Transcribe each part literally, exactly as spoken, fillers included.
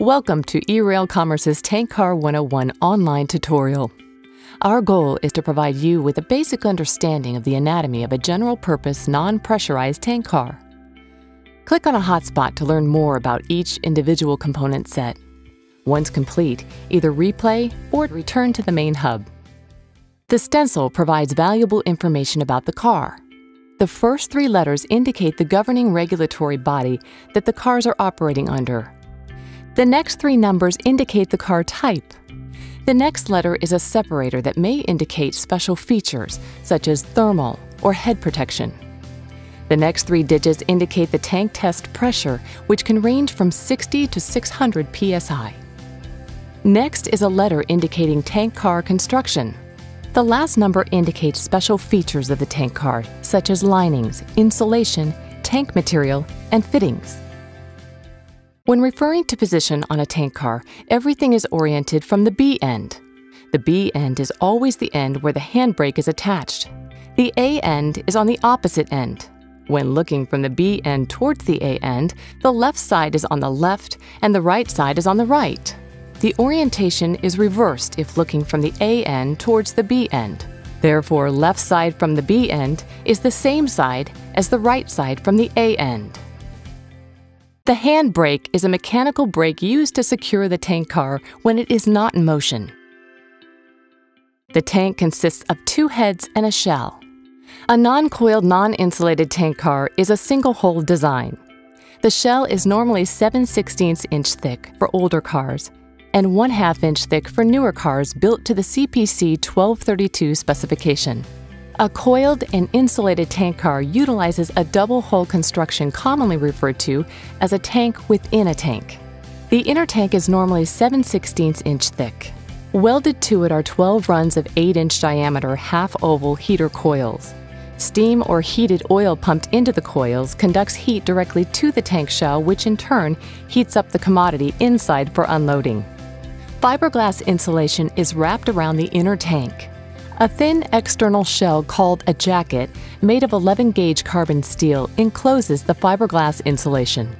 Welcome to eRail Commerce's Tank Car one oh one online tutorial. Our goal is to provide you with a basic understanding of the anatomy of a general-purpose, non-pressurized tank car. Click on a hotspot to learn more about each individual component set. Once complete, either replay or return to the main hub. The stencil provides valuable information about the car. The first three letters indicate the governing regulatory body that the cars are operating under. The next three numbers indicate the car type. The next letter is a separator that may indicate special features, such as thermal or head protection. The next three digits indicate the tank test pressure, which can range from sixty to six hundred P S I. Next is a letter indicating tank car construction. The last number indicates special features of the tank car, such as linings, insulation, tank material, and fittings. When referring to position on a tank car, everything is oriented from the B end. The B end is always the end where the handbrake is attached. The A end is on the opposite end. When looking from the B end towards the A end, the left side is on the left and the right side is on the right. The orientation is reversed if looking from the A end towards the B end. Therefore, left side from the B end is the same side as the right side from the A end. The handbrake is a mechanical brake used to secure the tank car when it is not in motion. The tank consists of two heads and a shell. A non-coiled, non-insulated tank car is a single-hole design. The shell is normally seven sixteenths inch thick for older cars and one half inch thick for newer cars built to the C P C twelve thirty-two specification. A coiled and insulated tank car utilizes a double-hull construction commonly referred to as a tank within a tank. The inner tank is normally seven sixteenths inch thick. Welded to it are twelve runs of eight inch diameter half-oval heater coils. Steam or heated oil pumped into the coils conducts heat directly to the tank shell, which in turn heats up the commodity inside for unloading. Fiberglass insulation is wrapped around the inner tank. A thin external shell called a jacket, made of eleven gauge carbon steel, encloses the fiberglass insulation.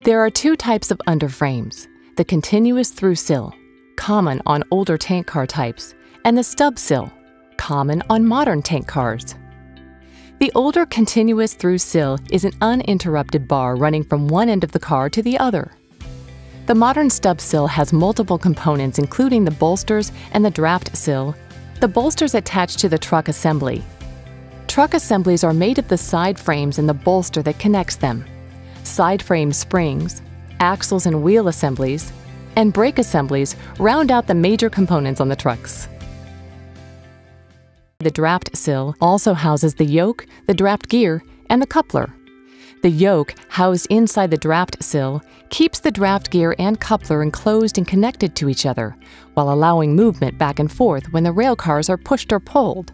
There are two types of underframes, the continuous through sill, common on older tank car types, and the stub sill, common on modern tank cars. The older continuous through sill is an uninterrupted bar running from one end of the car to the other. The modern stub sill has multiple components, including the bolsters and the draft sill. The bolsters attach to the truck assembly. Truck assemblies are made of the side frames and the bolster that connects them, side frame springs, axles and wheel assemblies, and brake assemblies round out the major components on the trucks. The draft sill also houses the yoke, the draft gear, and the coupler. The yoke, housed inside the draft sill, keeps the draft gear and coupler enclosed and connected to each other, while allowing movement back and forth when the rail cars are pushed or pulled.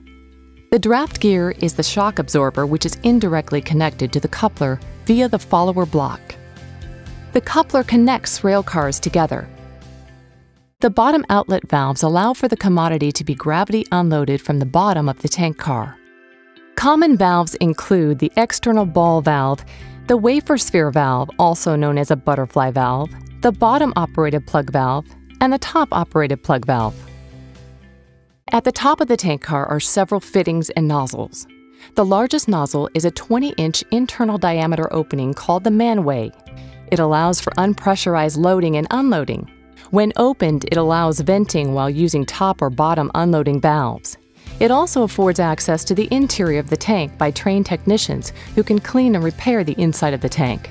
The draft gear is the shock absorber, which is indirectly connected to the coupler via the follower block. The coupler connects rail cars together. The bottom outlet valves allow for the commodity to be gravity unloaded from the bottom of the tank car. Common valves include the external ball valve, the wafer sphere valve, also known as a butterfly valve, the bottom-operated plug valve, and the top-operated plug valve. At the top of the tank car are several fittings and nozzles. The largest nozzle is a twenty inch internal diameter opening called the manway. It allows for unpressurized loading and unloading. When opened, it allows venting while using top or bottom unloading valves. It also affords access to the interior of the tank by trained technicians who can clean and repair the inside of the tank.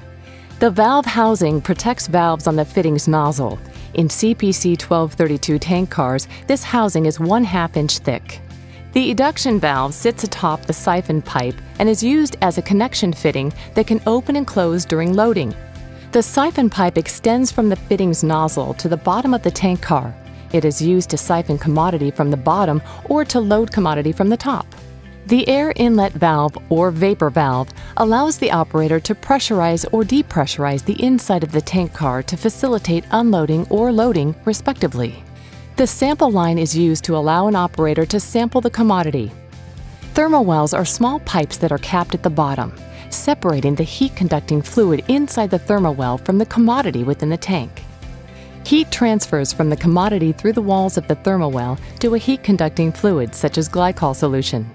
The valve housing protects valves on the fittings nozzle. In C P C twelve thirty-two tank cars, this housing is one half inch thick. The eduction valve sits atop the siphon pipe and is used as a connection fitting that can open and close during loading. The siphon pipe extends from the fittings nozzle to the bottom of the tank car. It is used to siphon commodity from the bottom or to load commodity from the top. The air inlet valve or vapor valve allows the operator to pressurize or depressurize the inside of the tank car to facilitate unloading or loading, respectively. The sample line is used to allow an operator to sample the commodity. Thermal wells are small pipes that are capped at the bottom. separating the heat-conducting fluid inside the thermal well from the commodity within the tank. Heat transfers from the commodity through the walls of the thermal well to a heat-conducting fluid such as glycol solution.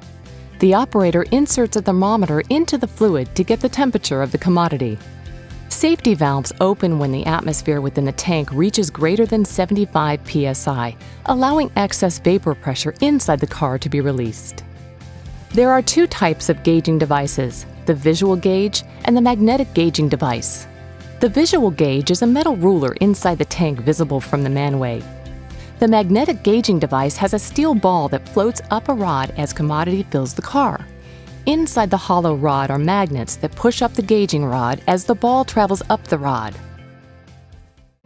The operator inserts a thermometer into the fluid to get the temperature of the commodity. Safety valves open when the atmosphere within the tank reaches greater than seventy-five P S I, allowing excess vapor pressure inside the car to be released. There are two types of gauging devices, the visual gauge and the magnetic gauging device. The visual gauge is a metal ruler inside the tank visible from the manway. The magnetic gauging device has a steel ball that floats up a rod as commodity fills the car. Inside the hollow rod are magnets that push up the gauging rod as the ball travels up the rod.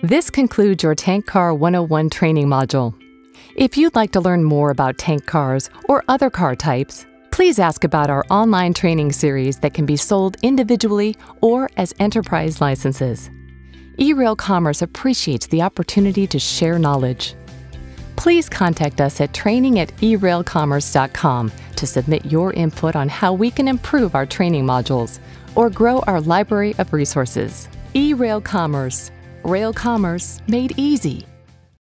This concludes your Tank Car one oh one training module. If you'd like to learn more about tank cars or other car types, please ask about our online training series that can be sold individually or as enterprise licenses. eRail Commerce appreciates the opportunity to share knowledge. Please contact us at training at e rail commerce dot com to submit your input on how we can improve our training modules or grow our library of resources. eRail Commerce, rail commerce made easy.